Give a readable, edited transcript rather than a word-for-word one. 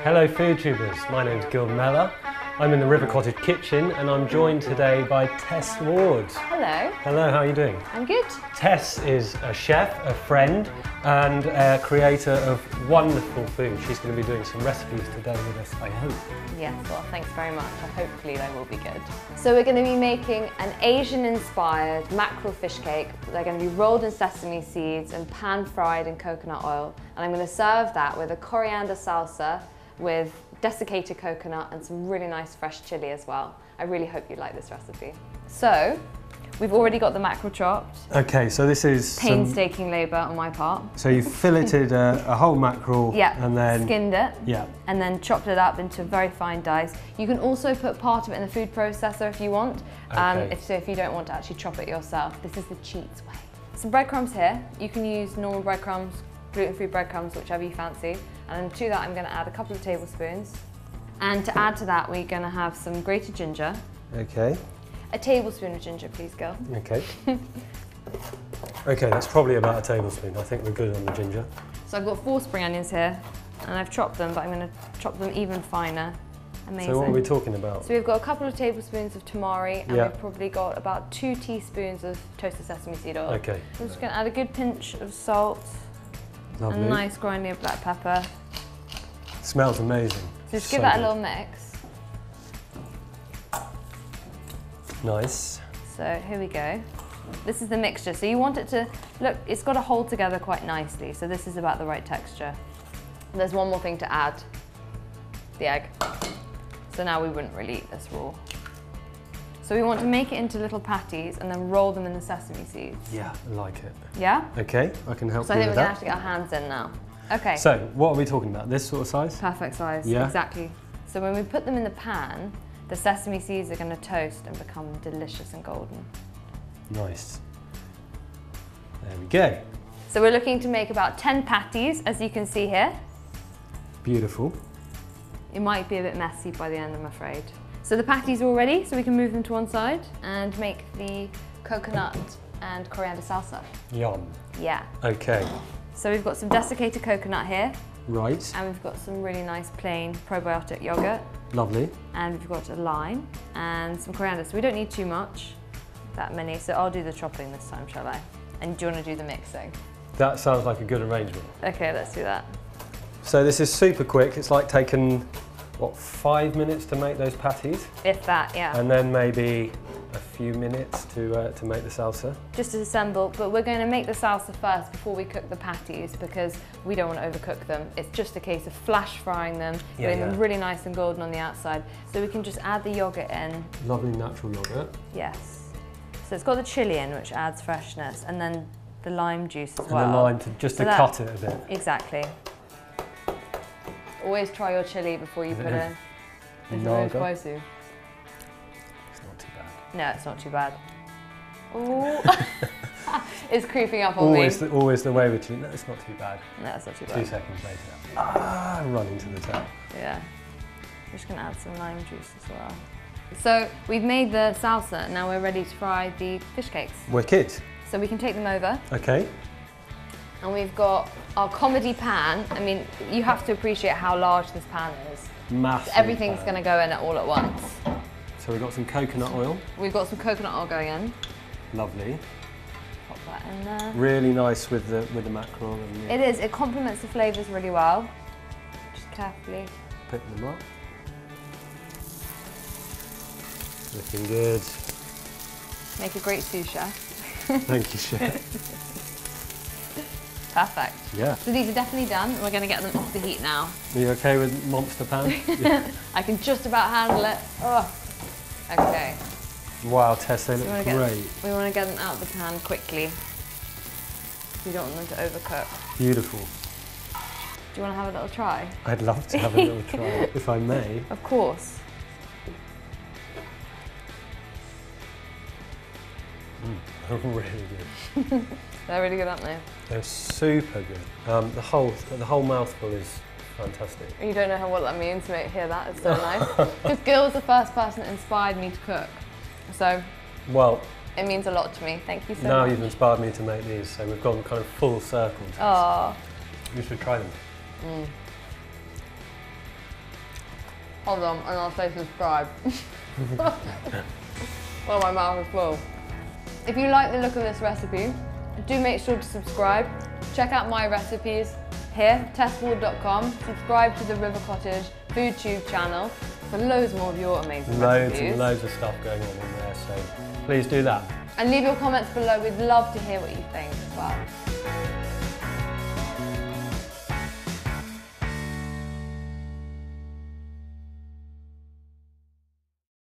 Hello food tubers, my name's Gill Meller. I'm in the River Cottage kitchen and I'm joined today by Tess Ward. Hello. Hello, how are you doing? I'm good. Tess is a chef, a friend and a creator of wonderful food. She's going to be doing some recipes today with us, I hope. Yes, well thanks very much. Hopefully they will be good. So we're going to be making an Asian inspired mackerel fish cake. They're going to be rolled in sesame seeds and pan fried in coconut oil, and I'm going to serve that with a coriander salsa with desiccated coconut and some really nice fresh chili as well. I really hope you like this recipe. So, we've already got the mackerel chopped. Okay, so this is painstaking labour on my part. So you filleted a whole mackerel, yeah, and then skinned it, yeah, and then chopped it up into very fine dice. You can also put part of it in the food processor if you want. Okay. If you don't want to actually chop it yourself, this is the cheat way. Some breadcrumbs here. You can use normal breadcrumbs, gluten-free breadcrumbs, whichever you fancy. And to that I'm going to add a couple of tablespoons. And to add to that we're going to have some grated ginger. Okay. A tablespoon of ginger, please, Gill. Okay. Okay, that's probably about a tablespoon. I think we're good on the ginger. So I've got 4 spring onions here and I've chopped them, but I'm going to chop them even finer. Amazing. So what are we talking about? So we've got a couple of tablespoons of tamari and, yeah, we've probably got about 2 teaspoons of toasted sesame seed oil. Okay. I'm just going to add a good pinch of salt. Lovely. And a nice grinding of black pepper. Smells amazing. So just give that a little mix. Nice. So here we go. This is the mixture. So you want it to, look, it's got to hold together quite nicely. So this is about the right texture. There's one more thing to add, the egg. So now we wouldn't really eat this raw. So we want to make it into little patties and then roll them in the sesame seeds. Yeah, I like it. Yeah? Okay, I can help you with that. So I think we're going to have to get our hands in now. Okay. So what are we talking about? This sort of size? Perfect size, yeah, exactly. So when we put them in the pan, the sesame seeds are going to toast and become delicious and golden. Nice. There we go. So we're looking to make about 10 patties, as you can see here. Beautiful. It might be a bit messy by the end, I'm afraid. So the patties are all ready, so we can move them to one side and make the coconut and coriander salsa. Yum. Yeah. Okay. So we've got some desiccated coconut here. Right. And we've got some really nice plain probiotic yogurt. Lovely. And we've got a lime and some coriander. So we don't need too much, that many. So I'll do the chopping this time, shall I? And do you want to do the mixing? That sounds like a good arrangement. Okay, let's do that. So this is super quick. It's like taking, what, 5 minutes to make those patties? If that, yeah. And then maybe a few minutes to make the salsa. Just to assemble, but we're going to make the salsa first before we cook the patties because we don't want to overcook them. It's just a case of flash frying them, yeah, getting them really nice and golden on the outside. So we can just add the yogurt in. Lovely natural yogurt. Yes. So it's got the chili in, which adds freshness, and then the lime juice as well. And the lime, just to cut it a bit. Exactly. Always try your chili before you put it in. It's very spicy. It's not too bad. No, it's not too bad. Ooh. It's creeping up on me. Always the way with chili. No, it's not too bad. No, it's not too bad. 2 seconds later. Ah, run into the tap. Yeah. I'm just going to add some lime juice as well. So we've made the salsa. Now we're ready to fry the fish cakes. Wicked. So we can take them over. Okay. And we've got our comedy pan. I mean, you have to appreciate how large this pan is. Massive. So everything's going to go in all at once. So we've got some coconut oil. We've got some coconut oil going in. Lovely. Pop that in there. Really nice with the mackerel. And the... It is. It complements the flavours really well. Just carefully pick them up. Looking good. Make a great sous chef. Thank you, chef. Perfect. Yeah. So these are definitely done. We're going to get them off the heat now. Are you okay with monster pan? Yeah. I can just about handle it. Oh. Okay. Wow, Tess, they look great. We want to get them out of the pan quickly. We don't want them to overcook. Beautiful. Do you want to have a little try? I'd love to have a little try, if I may. Of course. They're really good. They're really good, aren't they? They're super good. The whole mouthful is fantastic. You don't know what that means to hear that. It's so nice. Because Gill was the first person that inspired me to cook. So, well, it means a lot to me. Thank you so much. Now you've inspired me to make these, so we've gone kind of full circle. Oh. You should try them. Mm. of them and I'll say subscribe. Well, my mouth is full. If you like the look of this recipe, do make sure to subscribe. Check out my recipes here, testboard.com. Subscribe to the River Cottage YouTube channel for loads more of your amazing recipes. And loads of stuff going on in there, so please do that. And leave your comments below. We'd love to hear what you think as well.